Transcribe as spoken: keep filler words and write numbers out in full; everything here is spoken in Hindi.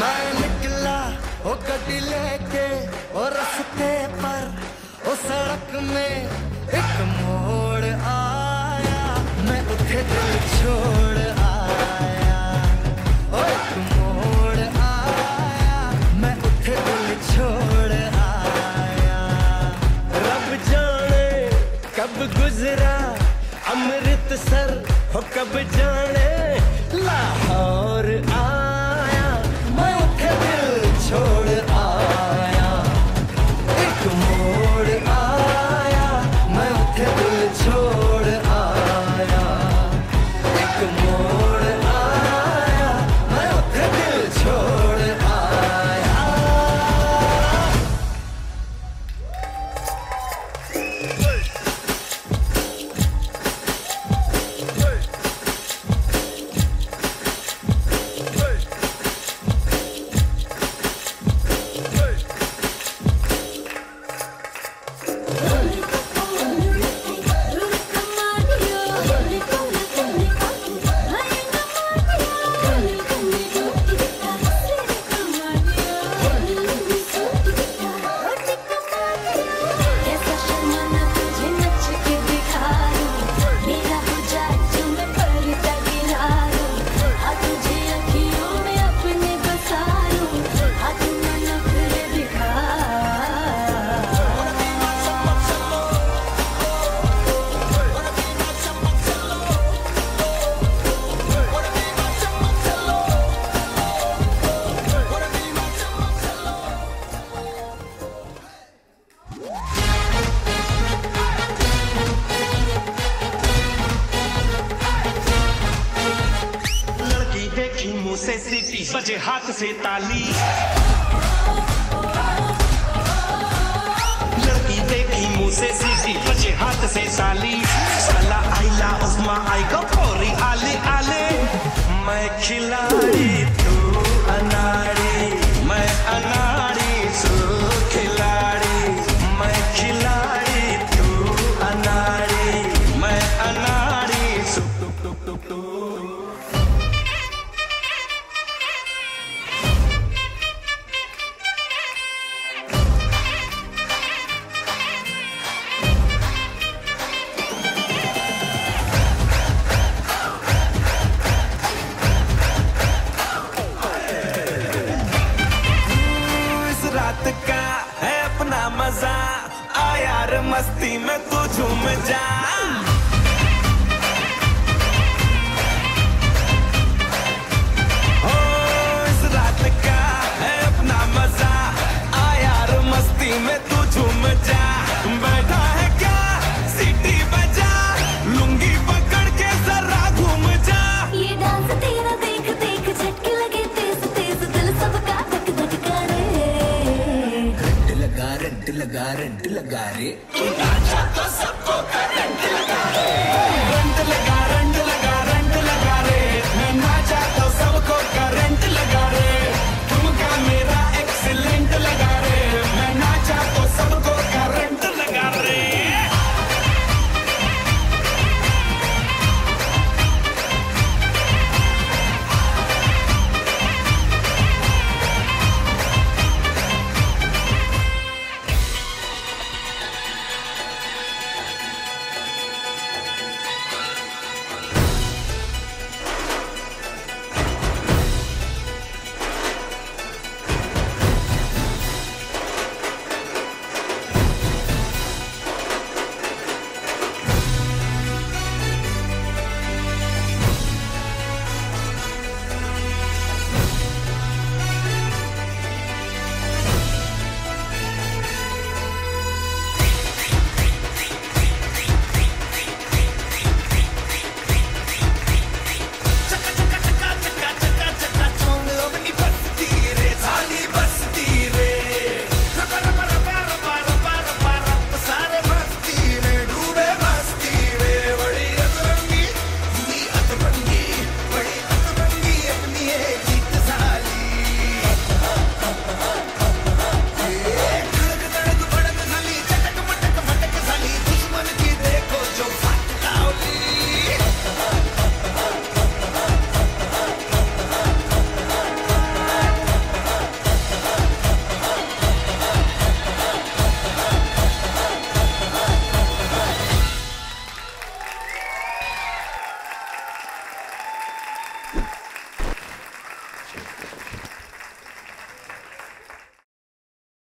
मैं निकला ओ गड्डी लेके ओ रस्ते पर ओ सड़क में एक मोड़ आया, मैं उठे दिल छोड़ आया, ओ एक मोड़ आया, मैं उठे दिल छोड़ आया। रब जाने कब गुजरा अमृतसर हो कब जाने लाहौर आया, छोड़ आया, एक मोड़ आया, मैं उठे दिल छोड़ आया, एक मोड़ आया, मैं उठे दिल छोड़ आया। बजे हाथ से ताली, लड़की देखी मुँह से सीटी, बजे हाथ से ताली। साला आइला उस्मा आई को पोरी आले आले, मैं खिलाड़ी तू अनाड़ी, मैं अनाड़ी तू खिलाड़ी, मैं खिलाड़ी तू अनाड़ी, मैं अनाड़ी तू तू तू तू। मस्ती में तू झूम जा, ओ इस रात का है अपना मजा, आ यार मस्ती में तू झूम जा। बैठा है क्या सीटी बजा, लुंगी पकड़ के जरा घूम जा। ये डांस तेरा देख देख झटके लगे तेज तेज, दिल सबका धक धक करे, रट लगा रट लगा रट लगा रे।